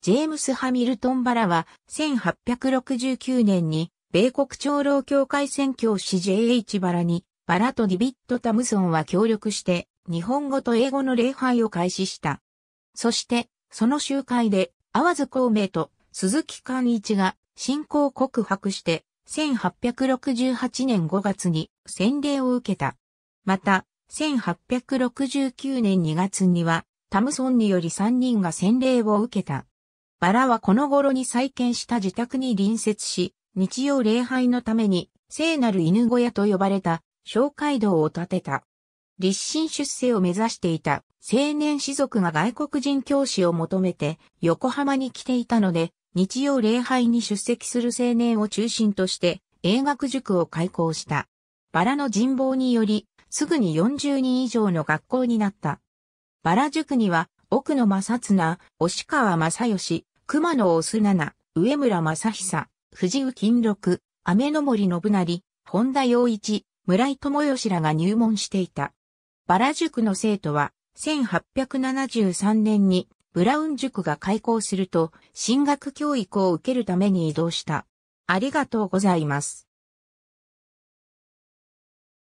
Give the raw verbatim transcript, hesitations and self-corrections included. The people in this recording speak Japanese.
ジェームス・ハミルトン・バラはせんはっぴゃくろくじゅうきゅうねんに米国長老教会宣教師 ジェイエイチ バラにバラとディビッド・タムソンは協力して日本語と英語の礼拝を開始した。そしてその集会で淡津孔明と鈴木貫一が信仰告白してせんはっぴゃくろくじゅうはちねんごがつに洗礼を受けた。またせんはっぴゃくろくじゅうきゅうねんにがつにはタムソンによりさんにんが洗礼を受けた。バラはこの頃に再建した自宅に隣接し、日曜礼拝のために聖なる犬小屋と呼ばれた小会堂を建てた。立身出世を目指していた青年士族が外国人教師を求めて横浜に来ていたので、日曜礼拝に出席する青年を中心として英学塾を開校した。バラの人望により、すぐによんじゅうにん以上の学校になった。バラ塾には、奥野正綱、押川正義、熊野おすなな、上村正久、藤生金六、雨の森信成、本田陽一、村井友義らが入門していた。バラ塾の生徒は、せんはっぴゃくななじゅうさんねんにブラウン塾が開校すると、進学教育を受けるために移動した。ありがとうございます。